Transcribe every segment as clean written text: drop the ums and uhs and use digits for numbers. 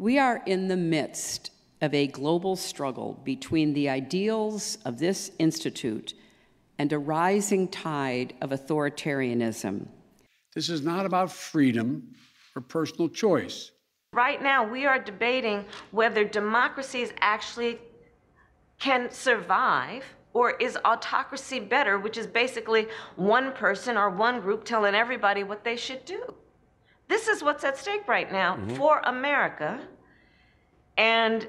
We are in the midst of a global struggle between the ideals of this institute and a rising tide of authoritarianism. This is not about freedom or personal choice. Right now, we are debating whether democracies actually can survive, or is autocracy better, which is basically one person or one group telling everybody what they should do. This is what's at stake right now for America. And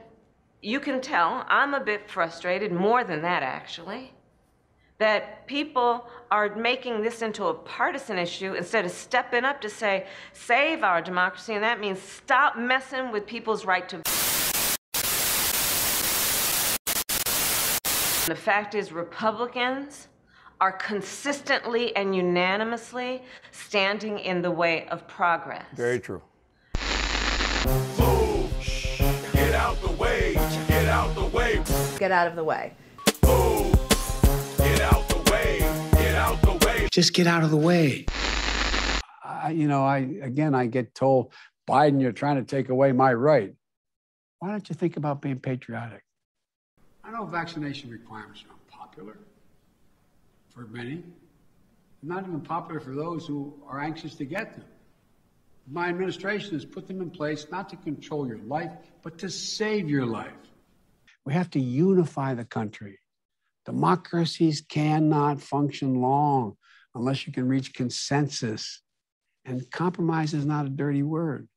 you can tell I'm a bit frustrated, more than that actually, that people are making this into a partisan issue instead of stepping up to say, save our democracy, and that means stop messing with people's right to vote. The fact is, Republicans are consistently and unanimously standing in the way of progress. Very true. Move! Get out the way! Get out the way! Get out of the way. Move! Get out the way! Get out the way! Just get out of the way. I get told, Biden, you're trying to take away my right. Why don't you think about being patriotic? I know vaccination requirements are unpopular for many, not even popular for those who are anxious to get them. My administration has put them in place not to control your life, but to save your life. We have to unify the country. Democracies cannot function long unless you can reach consensus. And compromise is not a dirty word.